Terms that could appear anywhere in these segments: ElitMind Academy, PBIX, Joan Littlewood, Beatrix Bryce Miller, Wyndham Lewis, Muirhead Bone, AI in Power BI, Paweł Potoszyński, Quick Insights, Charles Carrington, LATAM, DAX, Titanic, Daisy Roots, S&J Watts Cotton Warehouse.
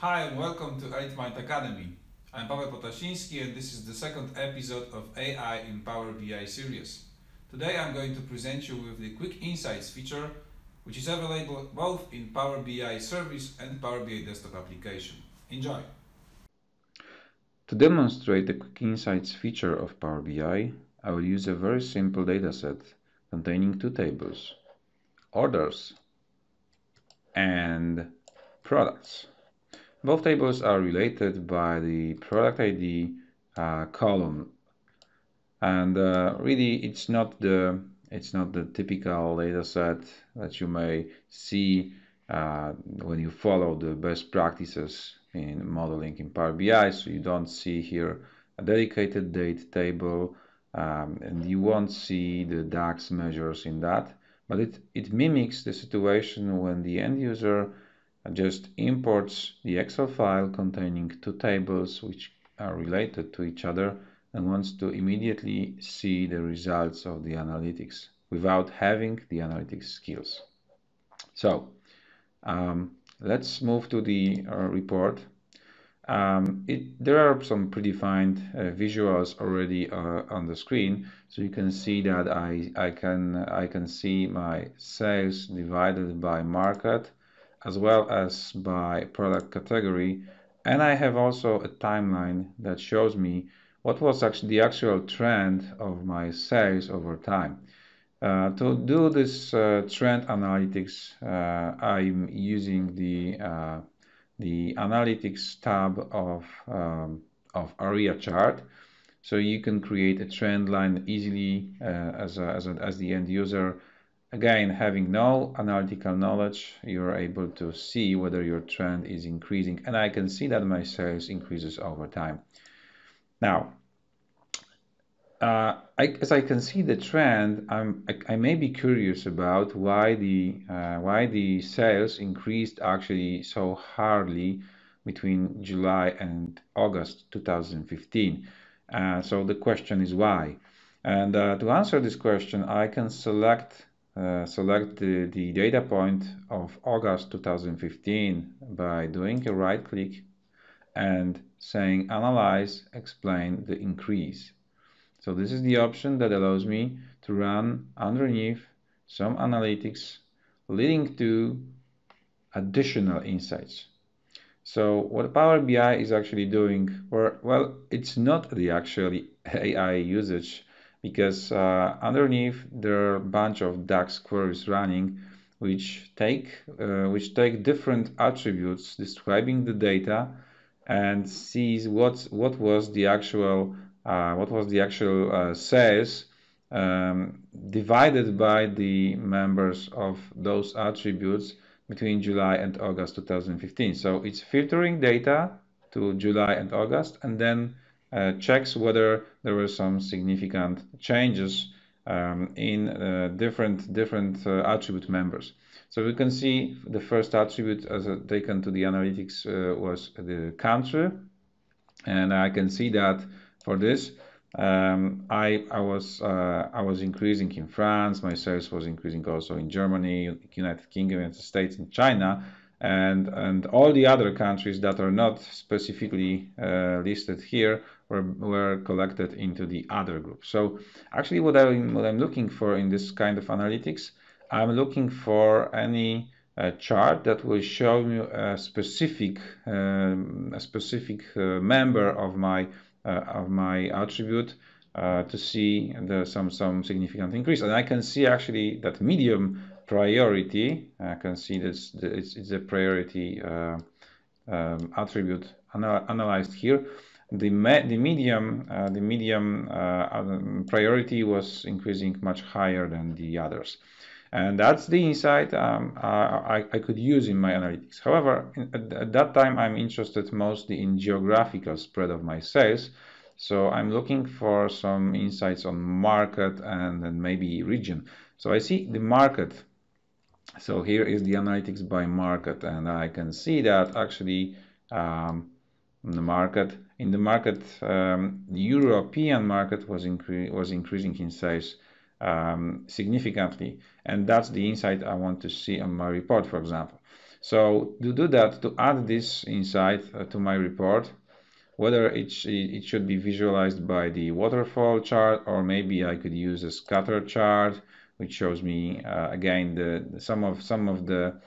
Hi and welcome to ElitMind Academy. I'm Paweł Potoszyński and this is the second episode of AI in Power BI series. Today I'm going to present you with the Quick Insights feature, which is available both in Power BI service and Power BI desktop application. Enjoy! To demonstrate the Quick Insights feature of Power BI, I will use a very simple dataset containing two tables, orders and products. Both tables are related by the product ID column, and really it's not the typical data set that you may see when you follow the best practices in modeling in Power BI. So you don't see here a dedicated date table, and you won't see the DAX measures in that, but it mimics the situation when the end user just imports the Excel file containing two tables which are related to each other and wants to immediately see the results of the analytics without having the analytics skills. So let's move to the report. There are some predefined visuals already on the screen, so you can see that I can see my sales divided by market, as well as by product category, and I have also a timeline that shows me what was actually the actual trend of my sales over time. To do this trend analytics, I'm using the analytics tab of ARIA chart, so you can create a trend line easily as the end user. Again, having no analytical knowledge, you're able to see whether your trend is increasing, and I can see that my sales increases over time. Now, as I can see the trend, I may be curious about why the sales increased actually so hardly between July and August 2015. So the question is why? And to answer this question, I can select the data point of August 2015 by doing a right click and saying Analyze, Explain the Increase. So this is the option that allows me to run underneath some analytics leading to additional insights. So what Power BI is actually doing, well, it's not the actual AI usage, because underneath there are a bunch of DAX queries running which take different attributes describing the data and sees what was the actual sales divided by the members of those attributes between July and August 2015. So it's filtering data to July and August, and then checks whether there were some significant changes in different attribute members. So we can see the first attribute taken to the analytics was the country, and I can see that for this I was increasing in France, my sales was increasing also in Germany, United Kingdom, United States, and China. And all the other countries that are not specifically listed here were collected into the other group. So actually what I'm looking for in this kind of analytics, I'm looking for any chart that will show me a specific member of my attribute to see some significant increase. And I can see actually that medium priority, I can see this, it's a priority attribute analyzed here. The medium priority was increasing much higher than the others, and that's the insight I could use in my analytics. However, at that time I'm interested mostly in geographical spread of my sales, so I'm looking for some insights on market and maybe region. So I see the market. So here is the analytics by market, and I can see that actually the European market was increasing in size significantly, and that's the insight I want to see on my report, for example. So to do that, to add this insight to my report, whether it should be visualized by the waterfall chart, or maybe I could use a scatter chart, which shows me again some of the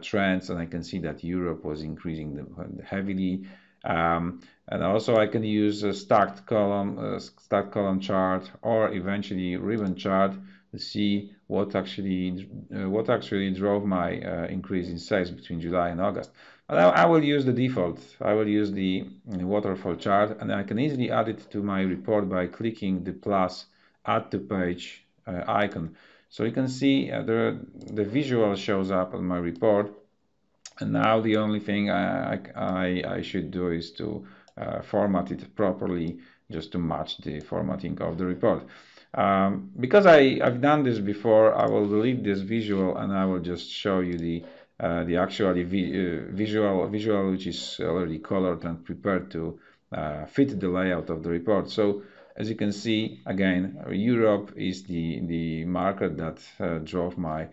trends, and I can see that Europe was increasing heavily. And also I can use a stacked column chart, or eventually ribbon chart, to see what actually drove my increase in sales between July and August. But I will use the default. I will use the waterfall chart, and I can easily add it to my report by clicking the plus add to page icon. So you can see the visual shows up on my report. And now the only thing I should do is to format it properly, just to match the formatting of the report. Because I've done this before, I will delete this visual, and I will just show you the actual visual, which is already colored and prepared to fit the layout of the report. So as you can see, again, Europe is the market that drove my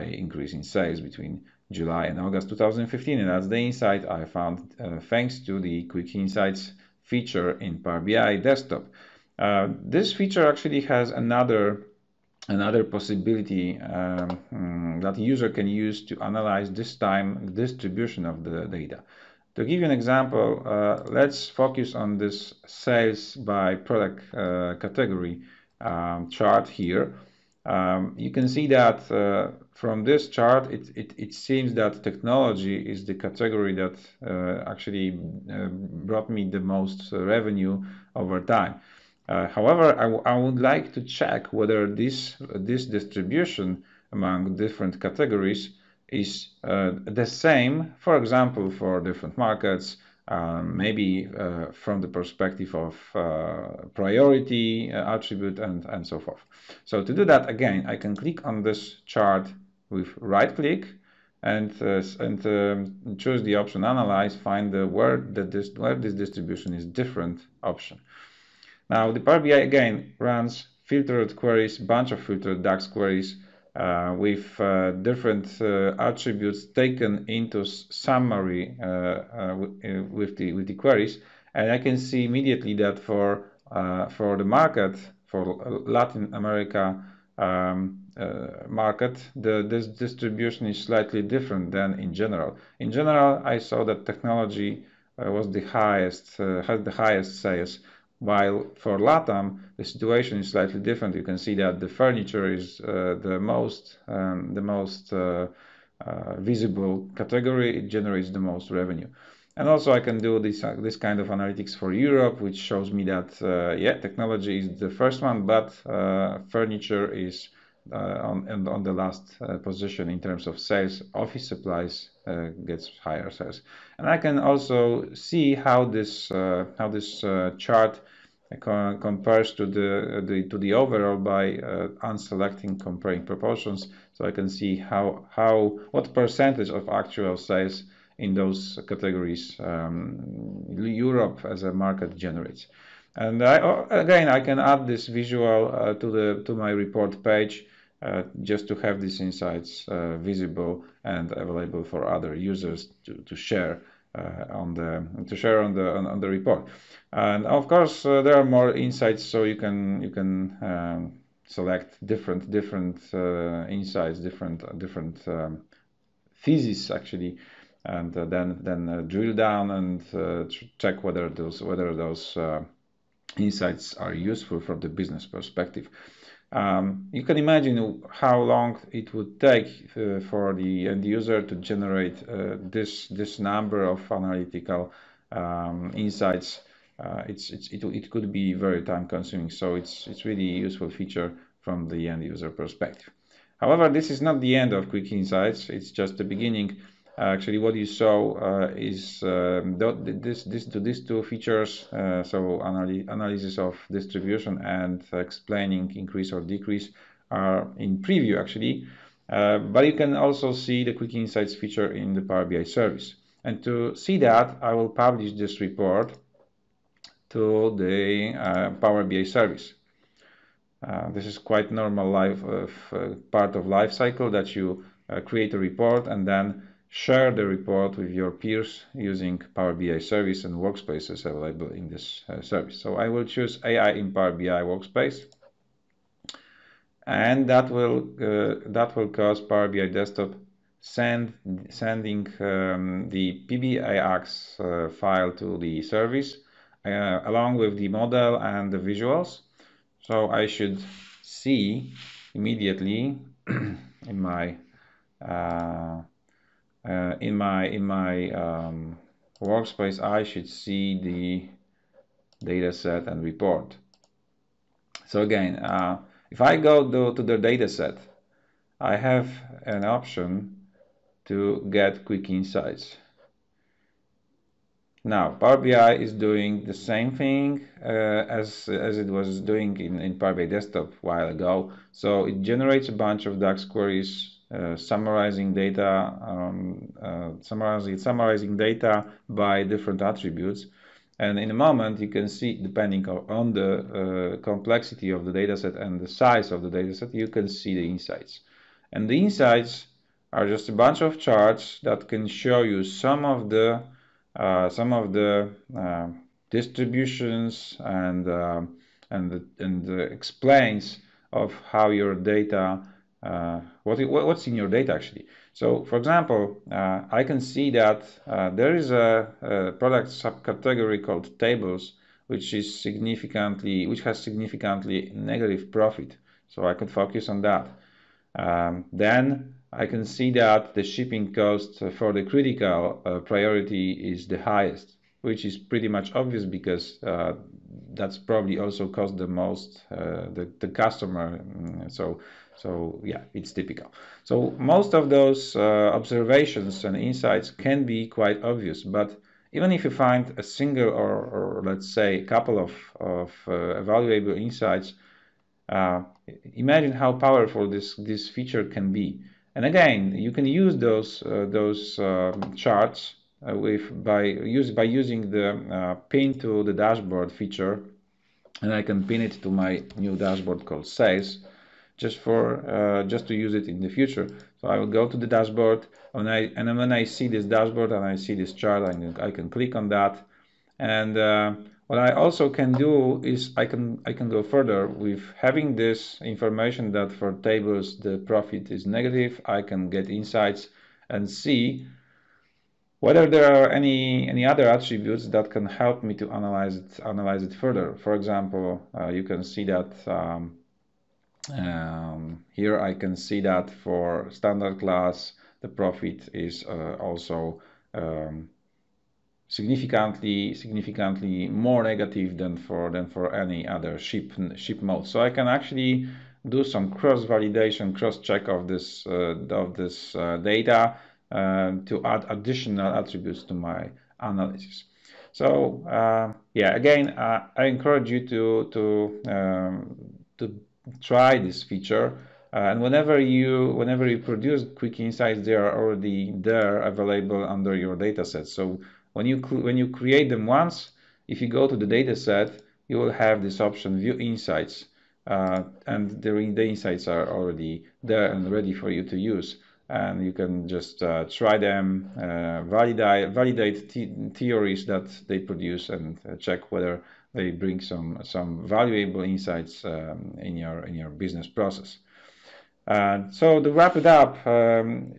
increase in sales between July and August 2015, and that's the insight I found thanks to the Quick Insights feature in Power BI Desktop. This feature actually has another possibility that the user can use to analyze this time distribution of the data. To give you an example, let's focus on this sales by product category chart here. You can see that from this chart, it seems that technology is the category that actually brought me the most revenue over time. However, I would like to check whether this distribution among different categories is the same, for example, for different markets, maybe from the perspective of priority attribute and so forth. So to do that, again, I can click on this chart with right click and choose the option Analyze, find the where this distribution is different option. Now the Power BI again runs filtered queries, bunch of filtered DAX queries with different attributes taken into summary with the queries, and I can see immediately that for the market, for Latin America market, this distribution is slightly different than in general. In general, I saw that technology had the highest sales, while for LATAM, the situation is slightly different. You can see that the furniture is the most visible category. It generates the most revenue. And also I can do this kind of analytics for Europe, which shows me that, yeah, technology is the first one, but furniture is on the last position in terms of sales. Office supplies gets higher sales, and I can also see how this chart compares to the overall by unselecting comparing proportions. So I can see what percentage of actual sales in those categories Europe as a market generates. And again, I can add this visual to my report page, just to have these insights visible and available for other users to share on the report. And of course, there are more insights, so you can select different insights, different theses actually, and then drill down and check whether those insights are useful from the business perspective. You can imagine how long it would take for the end user to generate this number of analytical insights. It could be very time consuming, so it's really a useful feature from the end user perspective. However, this is not the end of Quick Insights. It's just the beginning. Actually, what you saw is these two features, so analysis of distribution and explaining increase or decrease, are in preview actually, but you can also see the Quick Insights feature in the Power BI service. And to see that, I will publish this report to the Power BI service. This is quite normal part of life cycle, that you create a report and then Share the report with your peers using Power BI service and workspaces available in this service. So I will choose AI in Power BI workspace, and that will cause Power BI Desktop sending the PBIX file to the service along with the model and the visuals. So I should see immediately in my workspace, I should see the data set and report. So again, if I go to the data set, I have an option to get Quick Insights. Now, Power BI is doing the same thing as it was doing in Power BI Desktop a while ago. So it generates a bunch of DAX queries, summarizing data, summarizing data by different attributes, and in a moment you can see, depending on the complexity of the dataset and the size of the dataset, you can see the insights. And the insights are just a bunch of charts that can show you some of the distributions and explains of how your data. What's in your data actually. So for example, I can see that there is a product subcategory called tables, which has significantly negative profit. So I could focus on that. Then I can see that the shipping cost for the critical priority is the highest, which is pretty much obvious because that's probably also cost the most the customer. So yeah, it's typical. So most of those observations and insights can be quite obvious, but even if you find a single or let's say a couple of valuable insights, imagine how powerful this feature can be. And again, you can use those charts by using the pin to the dashboard feature, and I can pin it to my new dashboard called Sales, just to use it in the future. So I will go to the dashboard, and when I see this dashboard and I see this chart, I can click on that. And what I also can do is I can go further with having this information that for tables the profit is negative. I can get insights and see whether there are any other attributes that can help me to analyze it further. For example, you can see that. Here I can see that for standard class the profit is also significantly more negative than for any other ship mode. So I can actually do some cross-validation, cross-check of this data to add additional attributes to my analysis. So yeah, again, I encourage you to try this feature, and whenever you produce Quick Insights, they are already there available under your data set. So when you create them once, if you go to the data set, you will have this option View Insights, and the insights are already there and ready for you to use, and you can just try them, validate theories that they produce, and check whether they bring some valuable insights in your business process. So to wrap it up,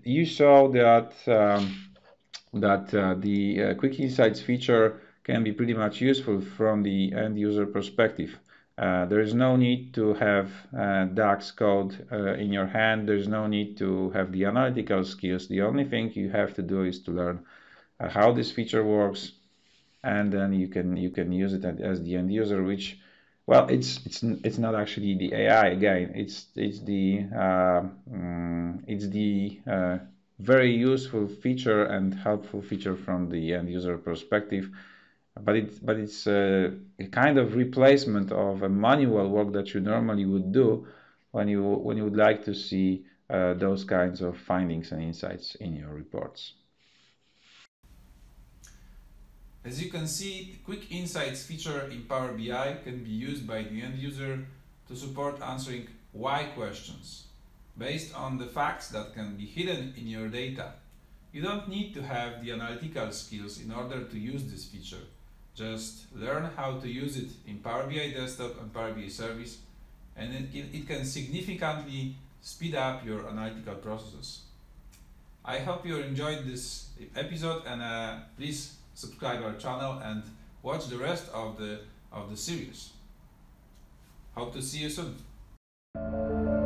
you saw that the Quick Insights feature can be pretty much useful from the end user perspective. There is no need to have DAX code in your hand. There's no need to have the analytical skills. The only thing you have to do is to learn how this feature works, and then you can use it as the end user. Which, well, it's not actually the AI again. It's the very useful feature and helpful feature from the end user perspective. But it's a kind of replacement of a manual work that you normally would do when you would like to see those kinds of findings and insights in your reports. As you can see, the Quick Insights feature in Power BI can be used by the end user to support answering why questions based on the facts that can be hidden in your data. You don't need to have the analytical skills in order to use this feature. Just learn how to use it in Power BI Desktop and Power BI Service, and it can significantly speed up your analytical processes. I hope you enjoyed this episode, and please subscribe our channel and watch the rest of the series. Hope to see you soon.